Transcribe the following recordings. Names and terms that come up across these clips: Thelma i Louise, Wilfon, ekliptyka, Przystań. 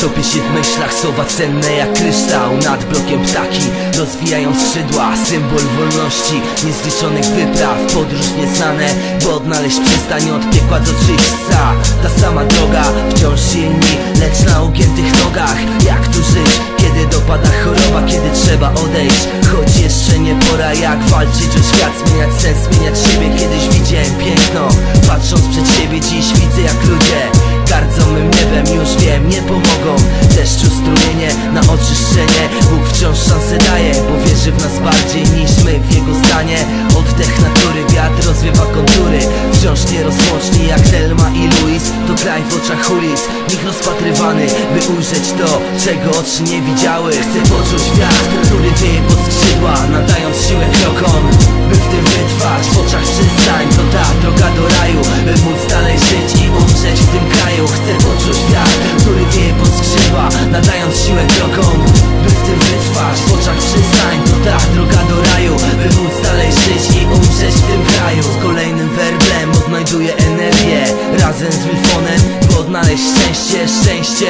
Topię się w myślach, słowa cenne jak kryształ. Nad blokiem ptaki rozwijają skrzydła, symbol wolności, niezliczonych wypraw, podróż nieznane, bo odnaleźć przystań od piekła do czyśćca. Ta sama droga, wciąż silni, lecz na ugiętych nogach. Jak tu żyć, kiedy dopada choroba, kiedy trzeba odejść, choć jeszcze nie pora. Jak walczyć o świat, zmieniać sens, zmieniać siebie. Kiedyś widziałem piękno, patrząc przed siebie, dziś widzę jak ludzie gardzą mym niebem, już wiem, nie pomogą deszczu strumienie na oczyszczenie. Bóg wciąż szansę daje, bo wierzy w nas bardziej niż my w Jego zdanie. Oddech natury, wiatr rozwiewa kontury, wciąż nierozłączni jak Thelma i Louise. To kraj w oczach ulic, nikt rozpatrywany, by ujrzeć to, czego oczy nie widziały. Chcę poczuć wiatr, który wieje pod skrzydła, nadając siłę krokom, by w tym wytrwać. W oczach przystań, to ta droga do raju, by móc dalej żyć i umrzeć w tym kraju. Chcę poczuć wiatr, który wieje pod skrzydła, nadając siłę krokom, by w tym wytrwać. W oczach przystań, to ta droga do raju, by móc dalej żyć i umrzeć w tym kraju. Z kolejnym werblem odnajduję energię, razem z Wilfonem, by odnaleźć szczęście. Szczęście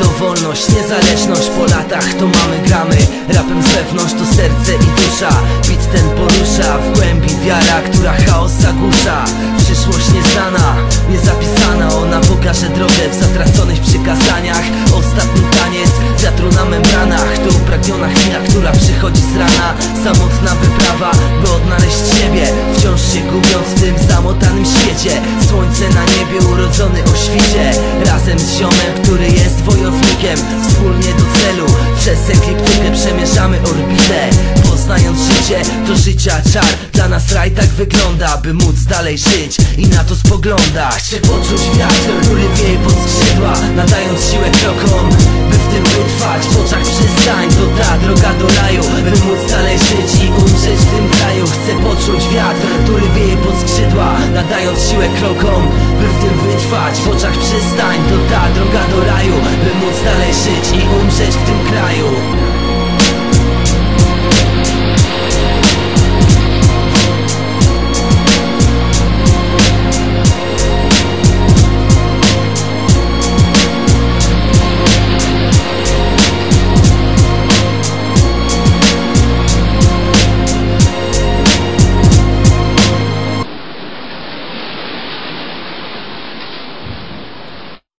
to wolność, niezależność. Po latach to mamy, gramy rapem z wewnątrz, to serce i dusza. Bit ten porusza w głębi wiara, która chaos zagłusza. Przyszłość nieznana, niezapisana, ona pokaże drogę w zatraconych przykazaniach. Ostatni taniec wiatru na membranach, to upragniona chwila, która przychodzi z rana. Samotna wyprawa, by odnaleźć siebie, wciąż się gubiąc w tym zamotanym świecie. Słońce na niebie, urodzony o świcie, razem z ziomem, który jest wojownikiem. Wspólnie do celu, przez ekliptykę przemierzamy orbitę. Poznając życie, to życia czar, dla nas raj tak wygląda, by móc dalej żyć i na to spoglądać. Chcę poczuć wiatr, który wieje pod skrzydła, nadając siłę krokom, by w tym wytrwać. W oczach przystań, to ta droga do raju, by móc dalej żyć i umrzeć w tym kraju. Chcę poczuć wiatr, który wieje pod skrzydła, nadając siłę krokom, by w tym wytrwać. W oczach przystań, to ta droga do raju, by móc dalej żyć i umrzeć w tym kraju.